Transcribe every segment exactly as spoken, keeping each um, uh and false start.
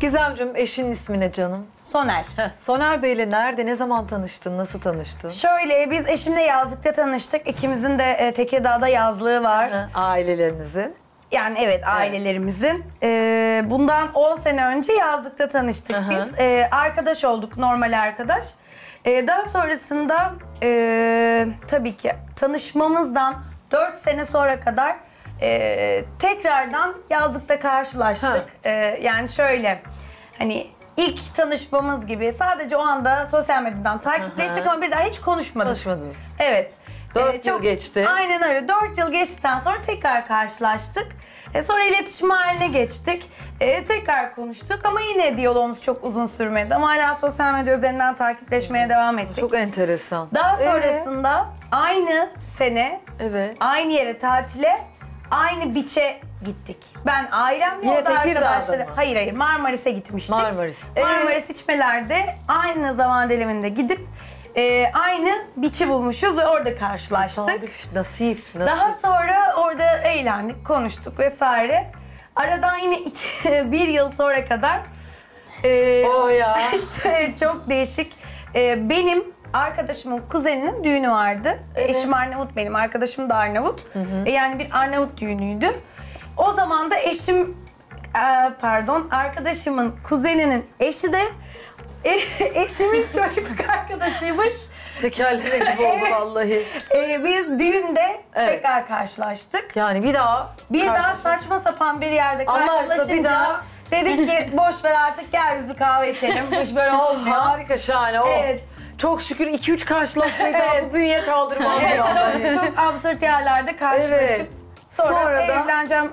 Gizemciğim, eşinin ismi ne canım? Soner. Heh. Soner Bey'le nerede, ne zaman tanıştın, nasıl tanıştın? Şöyle, biz eşimle yazlıkta tanıştık. İkimizin de e, Tekirdağ'da yazlığı var. Hı. Ailelerimizin. Yani evet, ailelerimizin. Evet. E, bundan on sene önce yazlıkta tanıştık. Hı -hı. Biz. E, arkadaş olduk, normal arkadaş. E, daha sonrasında e, tabii ki tanışmamızdan dört sene sonra kadar e, tekrardan yazlıkta karşılaştık. E, yani şöyle, hani ilk tanışmamız gibi sadece o anda sosyal medyadan takipleştik. Hı-hı. Ama bir daha hiç konuşmadık. Konuşmadınız. Evet. Dört ee, çok, yıl geçti. Aynen öyle. Dört yıl geçtikten sonra tekrar karşılaştık. E, sonra iletişim haline geçtik. E, tekrar konuştuk ama yine diyalogumuz çok uzun sürmedi. Ama hala sosyal medya üzerinden takipleşmeye devam ettik. Çok enteresan. Daha sonrasında ee? aynı sene, evet, aynı yere tatile, aynı biçe gittik. Ben ailemle, yine o da arkadaşlarım. Hayır hayır, Marmaris'e gitmiştik. Marmaris. Ee? Marmaris içmelerde aynı zaman diliminde gidip e, aynı biçi bulmuşuz ve orada karşılaştık. Nasip, nasip. Daha sonra orada eğlendik, konuştuk vesaire. Aradan yine iki, bir yıl sonra kadar e, oh ya. işte çok değişik. E, benim arkadaşımın kuzeninin düğünü vardı. Evet. Eşim Arnavut benim, arkadaşım da Arnavut. Hı hı. E, yani bir Arnavut düğünüydü. O zaman da eşim, pardon, arkadaşımın kuzeninin eşi de e, eşimin çocukluk arkadaşıymış. Tekerleme gibi oldu evet. Vallahi. Ee, biz düğünde evet. tekrar karşılaştık. Yani bir daha Bir daha saçma sapan bir yerde karşılaşınca dedik ki boş ver artık, gel biz bir kahve içelim. Hiç böyle olmuyor. Harika, şahane. Evet. Çok şükür iki üç karşılaşmayı evet. daha bu bünye kaldırmaz. Evet, çok, çok absürt yerlerde karşılaşıp evet. Sonra, Sonra da evleneceğim.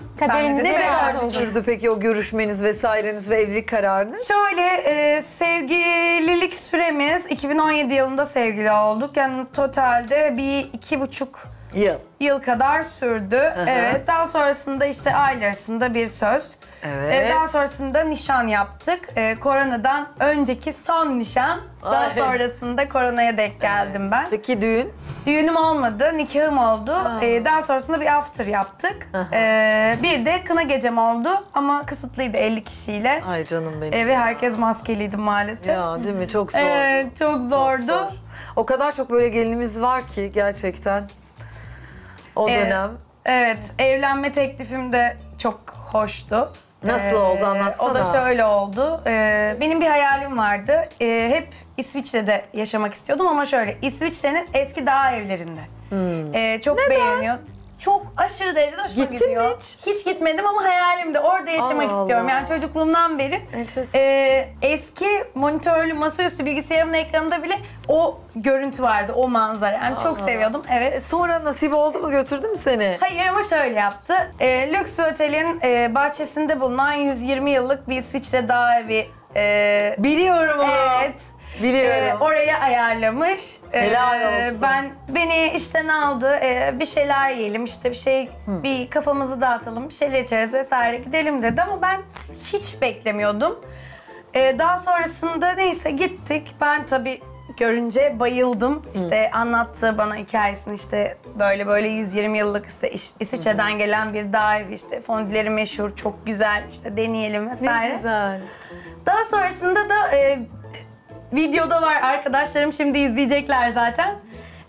Ne kadar sürdü peki o görüşmeniz vesaireniz ve evlilik kararınız? Şöyle, e, sevgililik süremiz iki bin on yedi yılında sevgili olduk. Yani totalde bir iki buçuk yıl, yıl kadar sürdü. Aha. Evet. Daha sonrasında işte aile arasında bir söz. Evet. Daha sonrasında nişan yaptık. Ee, koronadan önceki son nişan. Daha Ay. sonrasında koronaya denk geldim evet. ben. Peki düğün? Düğünüm olmadı, nikahım oldu. Ee, daha sonrasında bir after yaptık. Ee, bir de kına gecem oldu ama kısıtlıydı elli kişiyle. Ay canım benim. Ee, ve herkes maskeliydi maalesef. Ya değil mi? Çok zor. Evet, çok zordu. Çok zor. O kadar çok böyle gelinimiz var ki gerçekten o evet. dönem. Evet, evlenme teklifim de çok hoştu. Nasıl ee, oldu, anlatsana. O da şöyle oldu. Ee, benim bir hayalim vardı. Ee, hep İsviçre'de yaşamak istiyordum ama şöyle, İsviçre'nin eski dağ evlerinde. Hmm. Ee, çok Neden? beğeniyor. Çok aşırı derecede hoşuma Gittin gidiyor. Hiç? hiç gitmedim ama hayalimde orada yaşamak Allah istiyorum. Yani çocukluğumdan beri e, eski monitörlü masaüstü bilgisayarımın ekranında bile o görüntü vardı, o manzara. Yani Allah. çok seviyordum. Evet. E, sonra nasip oldu mu, götürdü mü seni? Hayır ama şöyle yaptı. E, lüks bir otelin e, bahçesinde bulunan yüz yirmi yıllık bir İsviçre dağ evi. E, Biliyorum onu. Evet. Biliyorum. Ee, oraya ayarlamış. Helal ee, olsun. Ben, beni işten aldı. Ee, bir şeyler yiyelim, işte bir şey, Hı. bir kafamızı dağıtalım, bir şeyler içeriz vesaire, gidelim dedi ama ben hiç beklemiyordum. Ee, daha sonrasında neyse gittik. Ben tabii görünce bayıldım. İşte Hı. anlattı bana hikayesini, işte böyle böyle yüz yirmi yıllık işte İsviçre'den Hı. gelen bir dağ evi, işte fondileri meşhur, çok güzel, işte deneyelim vesaire. Ne güzel. Daha sonrasında da e, videoda var, arkadaşlarım şimdi izleyecekler zaten.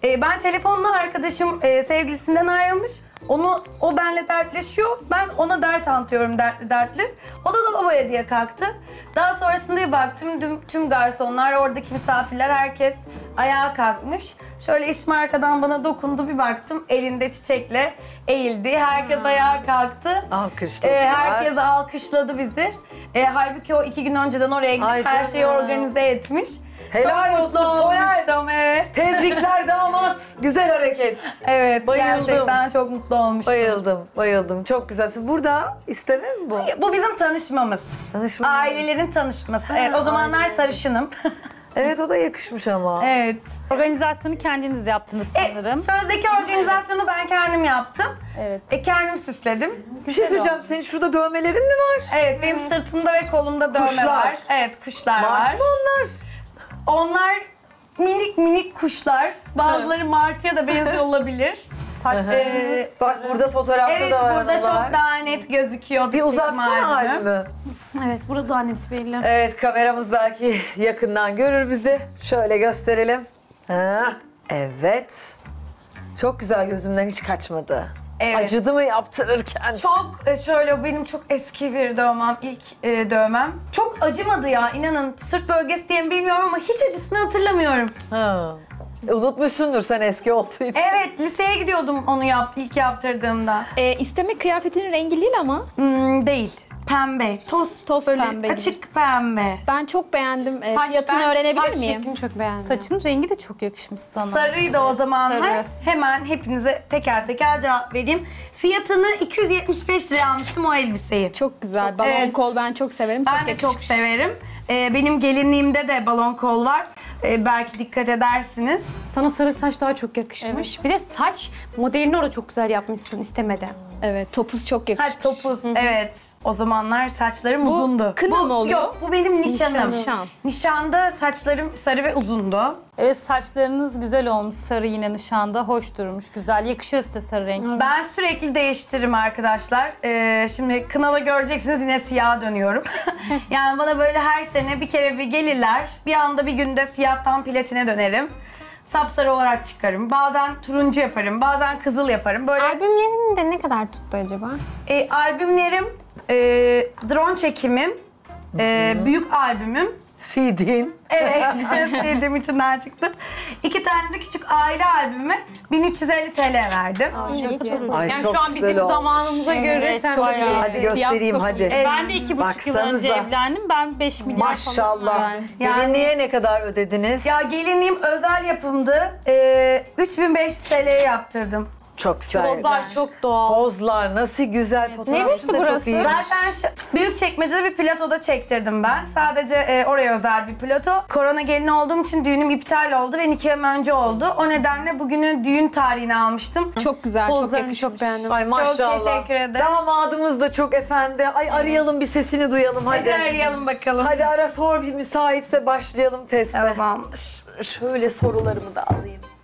Ee, ben telefonla, arkadaşım e, sevgilisinden ayrılmış. Onu, o benle dertleşiyor. Ben ona dert anlatıyorum, dertli dertli. O da lavaboya diye kalktı. Daha sonrasında bir baktım, tüm, tüm garsonlar, oradaki misafirler, herkes ayağa kalkmış. Şöyle eşim arkadan bana dokundu, bir baktım elinde çiçekle eğildi. Herkes hmm. ayağa kalktı. Alkışladı. Ee, herkes alkışladı bizi. Ee, halbuki o iki gün önceden oraya gidip Ay her şeyi canım. organize etmiş. Helal olsun Soner. Tebrikler damat. Güzel hareket. Evet, bayıldım. Gerçekten çok mutlu olmuştum. Bayıldım, bayıldım. Çok güzelsin. Burada isteme mi bu? Bu bizim tanışmamız. Tanışmamız. Ailelerin tanışması. Ha, evet, o zamanlar aile. sarışınım. Evet, o da yakışmış ama. Evet. Organizasyonu kendiniz yaptınız sanırım. E, sözdeki organizasyonu ben kendim yaptım. Evet. E, kendim süsledim. Güzel. Bir şey söyleyeceğim, senin şurada dövmelerin mi var? Evet, benim hmm. sırtımda ve kolumda dövme kuşlar. var. Evet, kuşlar Mart var. Mart mı onlar? Onlar minik minik kuşlar. Bazıları martıya da benziyor olabilir. Saçlarımız bak burada fotoğrafta evet, da var. Evet, burada çok daha net gözüküyor. Bir uzatsana halini. Evet, burada daha net belli. Evet, kameramız belki yakından görür bizi. Şöyle gösterelim. Ha, evet. Çok güzel, gözümden hiç kaçmadı. Evet. Acıdı mı yaptırırken? Çok şöyle, benim çok eski bir dövmem, ilk e, dövmem. Çok acımadı ya, inanın. Sırt bölgesi diye mi bilmiyorum ama hiç acısını hatırlamıyorum. Ha. Unutmuşsundur sen eski olduğu için. Evet, liseye gidiyordum onu yap, ilk yaptırdığımda. Ee, istemek kıyafetinin rengi değil ama. Hmm, değil. Pembe, toz, toz pembe. Açık pembe. Ben çok beğendim. E, fiyatını öğrenebilir miyim? Saç çok beğendim. Saçın rengi de çok yakışmış sana. Sarıydı o zamanlar. Sarı. Hemen hepinize teker teker cevap vereyim. Fiyatını iki yüz yetmiş beş liraya almıştım o elbiseyi. Çok güzel. Çok, balon evet. kol ben çok severim. Ben çok de yakışmış. Çok severim. Ee, benim gelinliğimde de balon kol var. Ee, belki dikkat edersiniz. Sana sarı saç daha çok yakışmış. Evet. Bir de saç modelini orada çok güzel yapmışsın istemeden. Evet, topuz çok yakışmış. Ha, topuz, Hı -hı. evet. O zamanlar saçlarım bu uzundu. Kına mı oluyor? Yok, bu benim nişanım. Nişan. Nişanda saçlarım sarı ve uzundu. Evet, saçlarınız güzel olmuş. Sarı yine nişanda hoş durmuş. Güzel, yakışıyor size sarı renk. Ben sürekli değiştiririm arkadaşlar. Ee, şimdi kınada göreceksiniz yine siyaha dönüyorum. Yani bana böyle her sene bir kere bir gelirler. Bir anda bir günde siyahtan platine dönerim. Sapsarı olarak çıkarım. Bazen turuncu yaparım, bazen kızıl yaparım. Böyle... Albümlerin de ne kadar tuttu acaba? Ee, albümlerim, e, drone çekimim, e, büyük albümüm. C D'in. Evet, C D'im içinden çıktı. İki tane de küçük aile albümü bin üç yüz elli TL verdim. Ay, çok yani. Ay, yani çok şu an bizim olmuş. Zamanımıza evet, göre sen bayağı. Bayağı. Hadi göstereyim çok hadi. Evet. Ben de iki buçuk yıl önce evlendim. Ben beş milyar maşallah. Yani, gelinliğe ne kadar ödediniz? Ya gelinliğim özel yapımdı. Ee, üç bin beş yüz TL'ye yaptırdım. Çok güzel. Pozlar yani. Çok doğal. Pozlar nasıl güzel fotoğraflar. Neresi burası? Zaten Büyükçekmece'de bir platoda çektirdim ben. Sadece e, oraya özel bir plato. Korona gelini olduğum için düğünüm iptal oldu ve nikahım önce oldu. O nedenle bugünü düğün tarihini almıştım. Çok güzel. Pozlarını çok, çok beğendim. Ay maşallah. Çok teşekkür ederim. Damadımız da çok efendi. Ay arayalım bir sesini duyalım hadi. Hadi arayalım bakalım. Hadi ara sor bir müsaitse başlayalım teste. Tamamdır. Şöyle sorularımı da alayım.